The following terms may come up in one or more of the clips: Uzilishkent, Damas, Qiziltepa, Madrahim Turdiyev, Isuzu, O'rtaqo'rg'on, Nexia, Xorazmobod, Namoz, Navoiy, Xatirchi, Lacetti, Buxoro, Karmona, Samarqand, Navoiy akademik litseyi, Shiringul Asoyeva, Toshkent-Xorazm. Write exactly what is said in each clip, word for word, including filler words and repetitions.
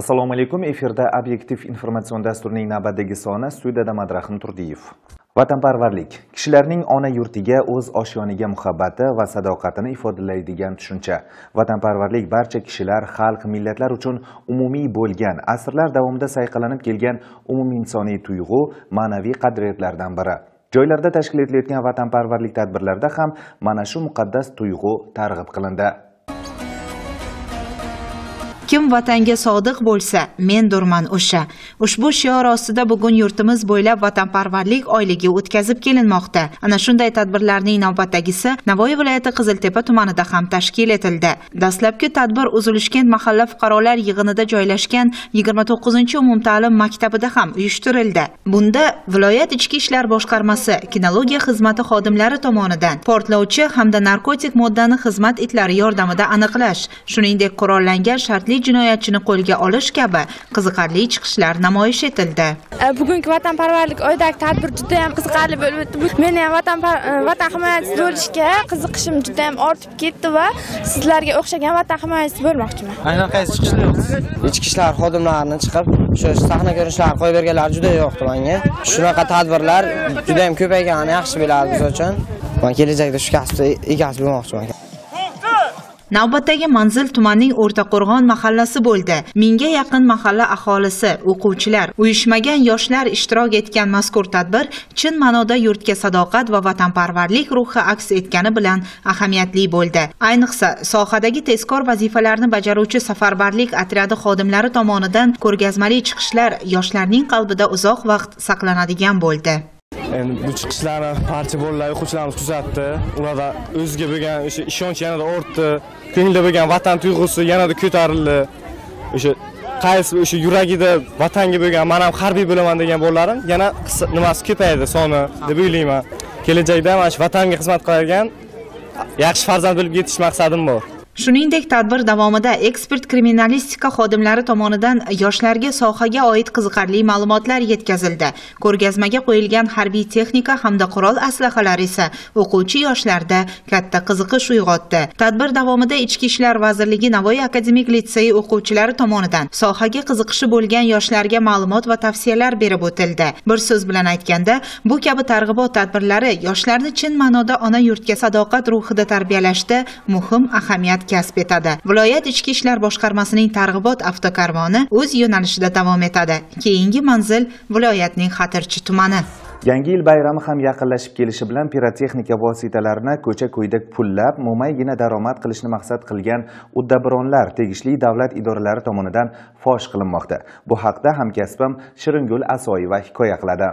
Assalomu alaykum, efirda Obyektiv informatsion dasturining navbatdagi soni, studiyada Madrahim Turdiyev. Vatanparvarlik kishilarning ona yurtiga, o'z oshiyoniga muhabbati va sadoqatini ifodalaydigan tushuncha. Vatanparvarlik barcha kishilar, xalq, millatlar uchun umumiy bo'lgan, asrlar davomida sayqalanib kelgan umumiy insoniy tuyg'u, ma'naviy qadriyatlardan biri. Joylarda tashkil etilayotgan vatanparvarlik tadbirlarida ham mana shu muqaddas tuyg'u targ'ib qilindi. Kim vatanga sodiq bo'lsa, men durman o'sha. Ushbu shior ostida bugun yurtimiz bo'ylab vatanparvarlik oyligi o'tkazib kelinmoqda. Ana shunday tadbirlarning navbatdagisi Navoiy viloyati Qiziltepa tumanida ham tashkil etildi. Dastlabki tadbir Uzilishkent mahalla fuqarolar yig'inida joylashgan yigirma to'qqizinchi umumta'lim maktabida ham uyushtirildi. Bunda viloyat ichki ishlar boshqarmasi, kinologiya xizmati xodimlari tomonidan portlovchi hamda narkotik moddani xizmat itlari yordamida aniqlash, shuningdek qurollangan shartli jinoyatchini qo'lga olish kabi qiziqarli chiqishlar namoyish etildi. Bugungi vatanparvarlik oydagi tadbir juda ham qiziqarli bo'lib o'tdi. Men ham vatan vatan himoyachisi bo'lishga qiziqishim juda ham ortib ketdi va sizlarga o'xshagan vatan himoyachisi bo'lmoqchiman. Aynan qaysi chiqishlar yo'qsiz? Ichki ishlar xodimlarini chiqib, o'sha sahna ko'rinishlari qo'yib berganlar juda yo'qdi menga. Shunaqa tadbirlar juda ham ko'payganini yaxshi bilamiz biz uchun. Men kelajakda shu kasbda egasi bo'lmoqchiman. Navbatdagi manzil tumanning O'rtaqo'rg'on mahallasi bo'ldi. Mingga yaqin mahalla aholisi, o'quvchilar, uyushmagan yoshlar ishtirok etgan mazkur tadbir chin ma'noda yurtga sadoqat va vatanparvarlik ruhi aks etgani bilan ahamiyatli bo'ldi. Ayniqsa, sohadagi tezkor vazifalarni bajaruvchi safarbarlik otradi xodimlari tomonidan ko'rgazmali chiqishlar yoshlarning qalbida uzoq vaqt saqlanadigan bo'ldi. Endi bu chiqishlarni parcha bolalar, o'quvchilarimiz kuzatdi. Ularda o'ziga bo'lgan o'sha ishonch yanada ortdi. Ko'ngilda bo'lgan vatan tuyg'usi yanada ko'tarildi. O'sha qaysi o'sha yuragida vatanga bo'lgan, men ham harbiy bo'laman degan bolalarim yana nimasi ko'paydi soni deb o'ylayman. Kelajakda mana shu vatanga xizmat qiladigan yaxshi farzand bo'lib yetish maqsadim bor. Shuningdek, tadbir davomida ekspert kriminalistika xodimlari tomonidan yoshlarga sohaga oid qiziqarli ma'lumotlar yetkazildi. Ko'rgazmaga qo'yilgan harbiy texnika hamda qurol aslahalari esa o'quvchi yoshlarda katta qiziqish uyg'otdi. Tadbir davomida Ichki ishlar vazirligi Navoiy akademik litseyi o'quvchilari tomonidan sohaga qiziqishi bo'lgan yoshlarga ma'lumot va tavsiyalar berib o'tildi. Bir so'z bilan aytganda, bu kabi targ'ibot tadbirlari yoshlarni chin ma'noda ona yurtga sadoqat ruhida tarbiyalashda muhim ahamiyat kasb etadi. Viloyat ichki ishlar boshqarmasining targ'ibot avtokarvoni o'z yo'nalishida davom etadi. Keyingi manzil viloyatning Xatirchi tumani. Yangi yil bayrami ham yaqinlashib kelishi bilan pirotexnika vositalarini ko'cha-ko'yda pullab, mo'maygina daromad qilishni maqsad qilgan uddaburonlar tegishli davlat idoralari tomonidan fosh qilinmoqda. Bu haqda hamkasbim Shiringul Asoyeva hikoya qiladi.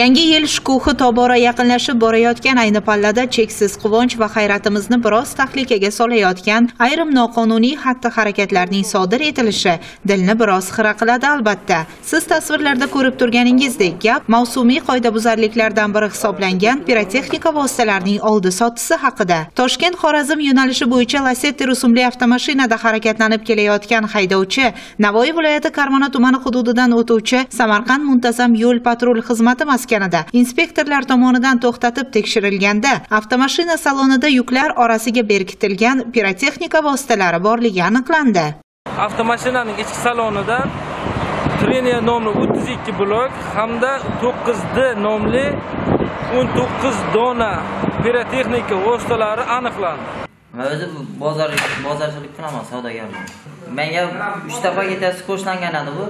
Yangi yil shukuhi tobora yaqinlashib borayotgan ayni pallada cheksiz quvonch va hayratimizni biroz tahlikaga solayotgan ayrim noqonuniy xatti-harakatlarning sodir etilishi dilni biroz xira qiladi albatta. Siz tasvirlarda ko'rib turganingizdek, gap mavsumiy qoidabuzarliklardan biri hisoblangan pirotexnika vositalarining oldi sotisi haqida. Toshkent-Xorazm yo'nalishi bo'yicha Lacetti rusumli avtomashinada harakatlanib kelayotgan haydovchi Navoiy viloyati Karmona tumani hududidan o'tuvchi Samarqand muntazam yo'l patrul xizmati maskanida inspektorlar tomonidan to'xtatib tekshirilganda avtomashina salonida yuklar orasiga berkitilgan pirotexnika vositalari borligi aniqlandi. Avtomashinaning ichki salonida Treniya nomli o'ttiz ikki blok hamda to'qqiz D nomli o'n to'qqiz dona pirotexnika vositalari aniqlandi. Men o'zi bozor bozorchilik qilaman, savdogarman. Menga uch paketasi qo'shlangan edi bu.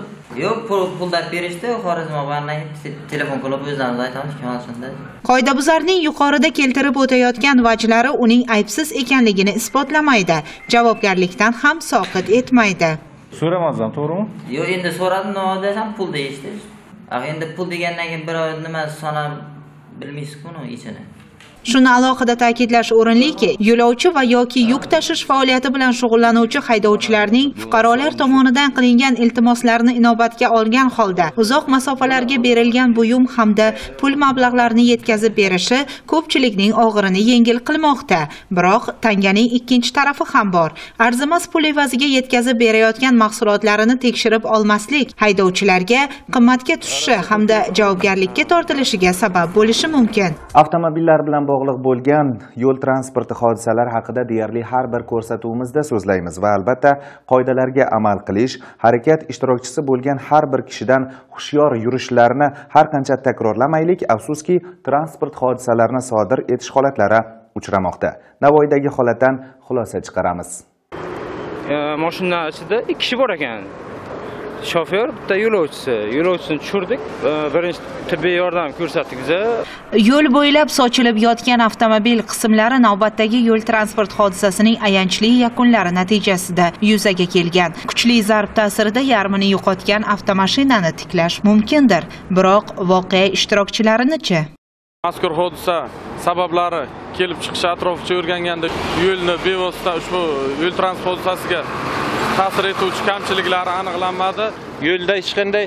Yo'q, pullar berishdi, Xorazmoboddan telefon qilib o'zlariz aytamiz, kim alshanda. Qoidabuzarning yuqorida keltirib o'tayotgan vajlari uning aybsiz ekanligini isbotlamaydi, javobgarlikdan ham soqit etmaydi. So'ramasdan, to'g'rimi? Yo'q, endi so'radim, noda ham pul deyishdi. Endi pul degandan keyin birov nima sanab bilmaysiz-ku uni ichini. Shuni alohida ta'kidlash o'rinliki, yo'lovchi va yoki yuk tashish faoliyati bilan shug'ullanuvchi haydovchilarning fuqarolar tomonidan qilingan iltimoslarni inobatga olgan holda uzoq masofalarga berilgan buyum hamda pul mablag'larini yetkazib berishi ko'pchilikning og'irini yengil qilmoqda. Biroq tanganing ikkinchi tarafi ham bor. Arzimas pul evaziga yetkazib berayotgan mahsulotlarini tekshirib olmaslik haydovchilarga qimmatga tushishi hamda javobgarlikka tortilishiga sabab bo'lishi mumkin. Avtomobillar bilan bog'liq bo'lgan yo'l transporti hodisalari haqida deyarli har bir ko'rsatuvimizda so'zlaymiz va albatta qoidalarga amal qilish, harakat ishtirokchisi bo'lgan har bir kishidan hushyor yurishlarni har qancha takrorlamaylik. Afsuski, transport hodisalarini sodir etish holatlari uchramoqda. Navoiydagi holatdan xulosa chiqaramiz. Mashina ichida ikki kishi bor ekan. Şoför, bitta yo'lovchisi. Yo'lovchisini tushirdik. Birinchi tibbiy yordam ko'rsatdik biz. Yo'l bo'ylab sochilib yotgan avtomobil qismlari navbatdagi yo'l transport hodisasining ayanchli yakunlari natijasida yuzaga kelgan. Kuchli zarb ta'sirida yarmini yo'qotgan avtomashinani tiklash mumkindir, biroq voqea ishtirokchilarini-chi? Mazkur hodisa sabablari kelib chiqish atrofida o'rganganda yo'lni bevosita ushbu yo'l transport hodisasiga ta'sir etuvchi kamchiliklari aniqlanmadi. Yo'lda hech qanday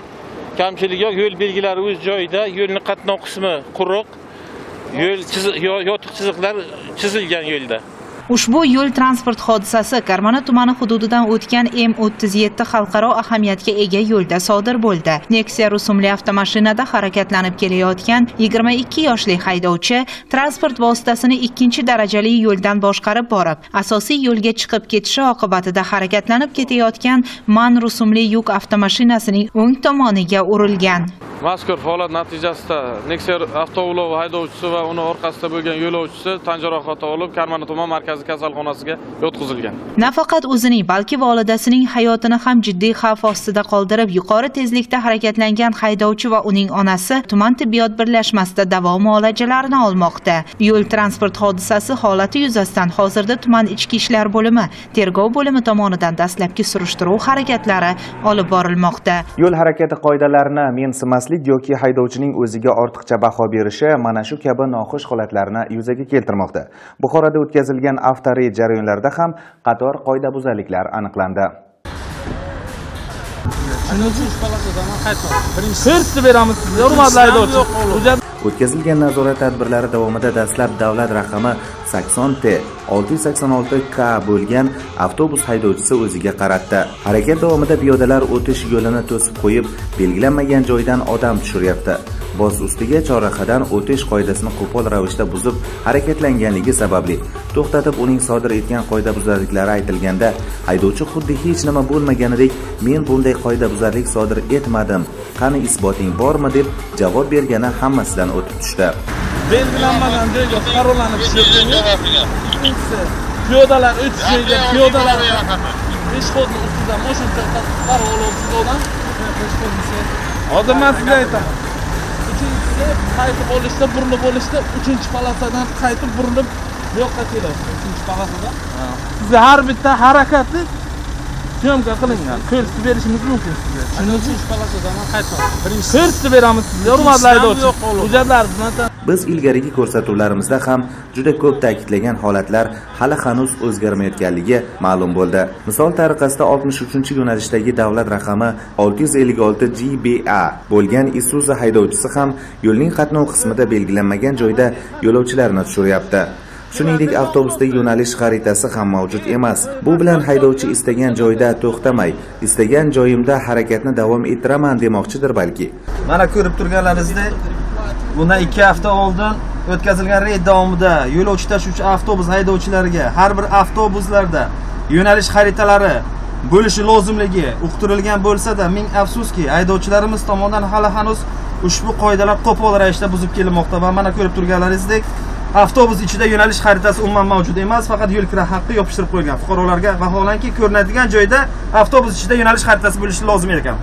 kamchilik yo'q. Yo'l belgilari o'z joyida, yo'lning qatnov qismi quruq, yo'l yotiq chiziqlar chizilgan yo'lda. Ushbu yo'l transport hodisasi Karmona tumani hududidan o'tgan M o'ttiz yetti xalqaro ahamiyatga ega yo'lda sodir bo'ldi. Nexia rusumli avtomashinada harakatlanib kelayotgan yigirma ikki yoshli haydovchi transport vositasini ikkinchi darajali yo'ldan boshqarib borib, asosiy yo'lga chiqib ketishi oqibatida harakatlanib ketayotgan man rusumli yuk avtomashinasining o'ng tomoniga urilgan. Mazkur holat natijasida Nexia avtoulovi haydovchisi va uning orqasida bo'lgan yo'lovchisi tan jarohati olib Karmona tuman markazi kasalxonasiga yotqizilgan. Nafaqat o'zining, balki volidasining hayotini ham jiddiy xavf ostida qoldirib, yuqori tezlikda harakatlangan haydovchi va uning onasi tuman tibbiyot birlashmasida davo muolajalarini olmoqda. Yo'l transport hodisasi holati yuzasidan hozirda tuman ichki ishlar bo'limi, tergov bo'limi tomonidan dastlabki surishtiruv harakatlari olib borilmoqda. Yo'l harakati qoidalarini mensimaslik yoki haydovchining o'ziga ortiqcha baho berishi mana shu kabi noxush holatlarni yuzaga keltirmoqda. Buxoroda o'tkazilgan avtoriy jarayonlarda ham qator qoidabuzarliklar aniqlandi. O'tkazilgan nazorat tadbirlari davomida dastlab davlat raqami sakson T olti yuz sakson olti K bo'lgan avtobus haydovchisi o'ziga qaratdi. Harakat davomida piyodalar o'tish yo'lini to'sib qo'yib, belgilanmagan joydan odam tushiryapti. Boz ustiga chorrahadan o'tish qoidasini qo'pol ravishda buzib harakatlanganligi sababli to'xtatib uning sodir etgan qoidabuzarliklari aytilganda, haydovchi xuddi hech nima bo'lmaganidek "Men bunday qoidabuzarlik sodir etmadim. Qani isboting bormi?" deb javob bergani hammasidan o'tib tushdi. Belgilanmagan joyga parolani tushirganlik, piyodalar o'tish joyiga piyodalar peshxodni ustidan mashina parolovsiz odam peshxodni. Hozir men sizga aytaman. Qaytib olishda, burilib olishda uchinchi palasadan qaytib burilib bu yoqqa kelasiz. uchinchi palasadan. Siz har bitta harakatni syomka qilingan. Ko'rsatib berishimiz mumkin sizga. uchinchi palasadan qaytamiz. Birinchi ko'rsatib beramiz sizga, hurmatli haydovchi. Hujjatlaringiz bilan. Biz ilgarigi ko'rsatuvlarimizda ham juda ko'p ta'kidlagan holatlar hali hanuz o'zgarmayotganligi ma'lum bo'ldi. Misol tariqasida oltmish uchinchi yo'nalishdagi davlat raqami olti yuz ellik olti G B A bo'lgan Isuzu haydovchisi ham yo'lning qatnov qismida belgilanmagan joyda yo'lovchilarni tushiryapti. Shuningdek, avtobusda yo'nalish xaritasi ham mavjud emas. Bu bilan haydovchi istagan joyda to'xtamay, istagan joyimda harakatni davom ettiraman demoqchidir balki. Mana ko'rib turganlaringizdek, bundan ikki hafta oldin o'tkazilgan reyd davomida yo'lovchi tashuvchi avtobus haydovchilariga har bir avtobuslarda yo'nalish xaritalari bo'lishi lozimligi uqtirilgan bo'lsa-da, ming afsuski, haydovchilarimiz tomonidan hali hanuz ushbu qoidalar qo'pol ravishda buzib kelinmoqda va mana ko'rib turganlaringizdek, avtobus ichida yo'nalish xaritasi umuman mavjud emas, faqat yo'l kira haqqi yopishtirib qo'yilgan. Fuqarolarga vaholanki ko'rinadigan joyda avtobus ichida yo'nalish xaritasi bo'lishi lozim ekan.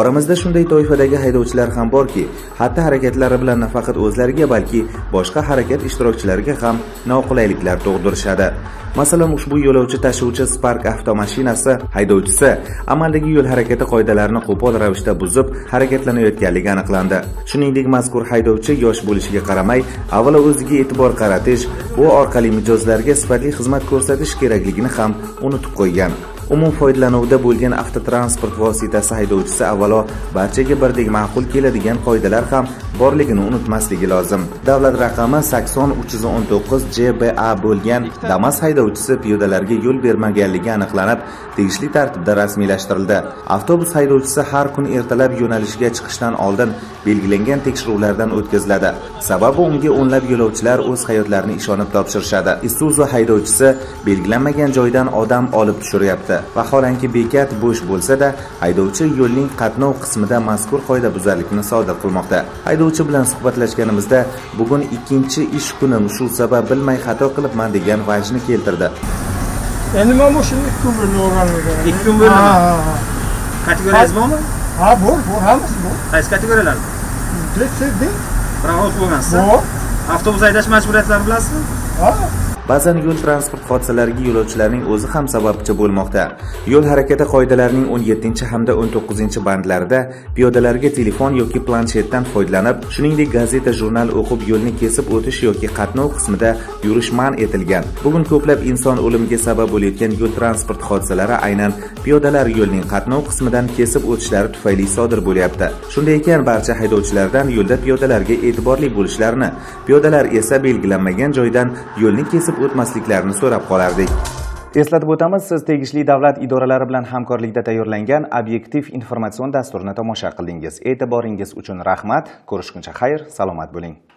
Oramizda shunday toifadagi haydovchilar ham borki, hatto harakatlari bilan nafaqat o'zlariga, balki boshqa harakat ishtirokchilariga ham noqulayliklar tug'dirishadi. Masalan, ushbu yo'lovchi tashuvchi Spark avtomashinasi haydovchisi amaldagi yo'l harakati qoidalarini qo'pol ravishda buzib harakatlanayotganligi aniqlandi. Shuningdek, mazkur haydovchi yosh bo'lishiga qaramay, avvalo o'ziga e'tibor qaratish, bu orqali mijozlarga sifatli xizmat ko'rsatish kerakligini ham unutib qo'ygan. umum foydalanuvda bo'lgan avtotransport vositasi haydovchisi avvalo barchaga birdek ma'qul keladigan qoidalar ham borligini unutmasligi lozim. Davlat raqami sakson uch yuz o'n to'qqiz J B A bo'lgan Damas haydovchisi piyodalarga yo'l bermaganligi aniqlanib, tegishli tartibda rasmiylashtirildi. Avtobus haydovchisi har kun ertalab yo'nalishga chiqishdan oldin belgilangan tekshiruvlardan o'tkaziladi. Sababi unga o'nlab yo'lovchilar o'z hayotlarini ishonib topshirishadi. Isuzu haydovchisi belgilanmagan joydan odam olib tushiryapti. Vaholanki bekat bo'sh bo'lsa-da, haydovchi yo'lning qatnov qismida mazkur qoidabuzarlikni sodir qilmoqda. Haydovchi bilan suhbatlashganimizda bugun ikkinchi ish kunim, shu sabab bilmay xato qilibman degan vajni keltirdi. Endi men bu shunday kun bilan o'rganilgan. ikki kun bilan. Kategoriyangiz bormi? Ha, bor, bor, hammasi bor. Qaysi kategoriyalar? D C D. Biroq bo'lgansiz. Avtobus haydash majburiyatlarini bilasizmi? Ha. Ba'zan yo'l transport hodisalariga yo'lovchilarning o'zi ham sababchi bo'lmoqda. Yo'l harakati qoidalarining o'n yettinchi hamda o'n to'qqizinchi bandlarida piyodalarga telefon yoki planshetdan foydalanib, shuningdek gazeta, jurnal o'qib yo'lni kesib o'tish yoki qatnov qismida yurish man etilgan. Bugun ko'plab inson o'limiga sabab bo'layotgan yo'l transport hodisalari aynan piyodalar yo'lning qatnov qismidan kesib o'tishlari tufayli sodir bo'lyapti. Shunday ekan, barcha haydovchilardan yo'lda piyodalarga e'tiborli bo'lishlarini, piyodalar esa belgilanmagan joydan yo'lni kesib o'tmasliklarini so'rab qolardik. Eslatib o'tamiz, siz tegishli davlat idoralari bilan hamkorlikda tayyorlangan Obyektiv informatsion dasturini tomosha qildingiz. E'tiboringiz uchun rahmat. Ko'rishguncha xayr, salomat bo'ling.